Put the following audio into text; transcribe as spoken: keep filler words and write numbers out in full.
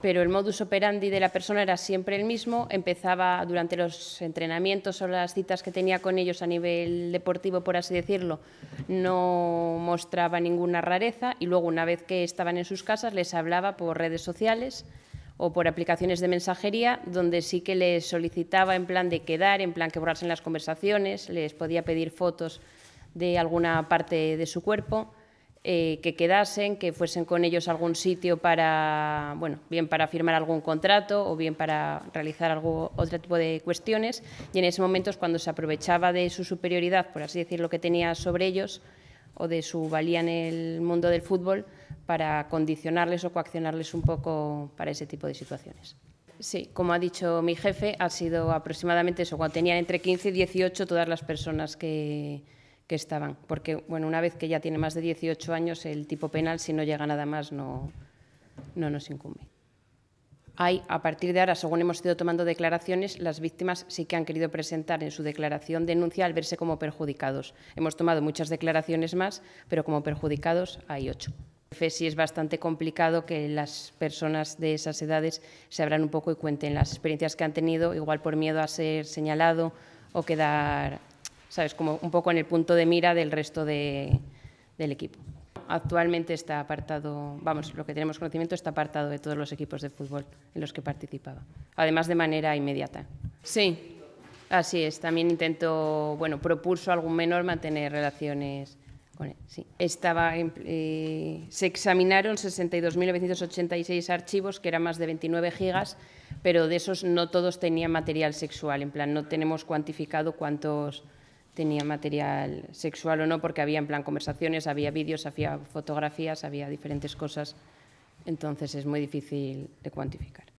pero el modus operandi de la persona era siempre el mismo. Empezaba durante los entrenamientos o las citas que tenía con ellos a nivel deportivo, por así decirlo, no mostraba ninguna rareza y luego, una vez que estaban en sus casas, les hablaba por redes sociales o por aplicaciones de mensajería, donde sí que les solicitaba en plan de quedar, en plan que borrasen las conversaciones, les podía pedir fotos de alguna parte de su cuerpo, eh, que quedasen, que fuesen con ellos a algún sitio para, bueno, bien para firmar algún contrato o bien para realizar algo, otro tipo de cuestiones. Y en ese momento es cuando se aprovechaba de su superioridad, por así decirlo, que tenía sobre ellos, o de su valía en el mundo del fútbol, para condicionarles o coaccionarles un poco para ese tipo de situaciones. Sí, como ha dicho mi jefe, ha sido aproximadamente eso, cuando tenían entre quince y dieciocho todas las personas que, que estaban, porque bueno, una vez que ya tiene más de dieciocho años, el tipo penal, si no llega nada más, no, no nos incumbe. Hay, a partir de ahora, según hemos ido tomando declaraciones, las víctimas sí que han querido presentar en su declaración denuncia al verse como perjudicados. Hemos tomado muchas declaraciones más, pero como perjudicados hay ocho. Sí, es bastante complicado que las personas de esas edades se abran un poco y cuenten las experiencias que han tenido, igual por miedo a ser señalado o quedar, sabes, como un poco en el punto de mira del resto de, del equipo. Actualmente está apartado, vamos, lo que tenemos conocimiento está apartado de todos los equipos de fútbol en los que participaba, además de manera inmediata. Sí, así es, también intentó, bueno, propuso a algún menor mantener relaciones. Sí. Estaba, eh, se examinaron sesenta y dos mil novecientos ochenta y seis archivos, que eran más de veintinueve gigas, pero de esos no todos tenían material sexual. En plan, no tenemos cuantificado cuántos tenían material sexual o no, porque había en plan conversaciones, había vídeos, había fotografías, había diferentes cosas. Entonces es muy difícil de cuantificar.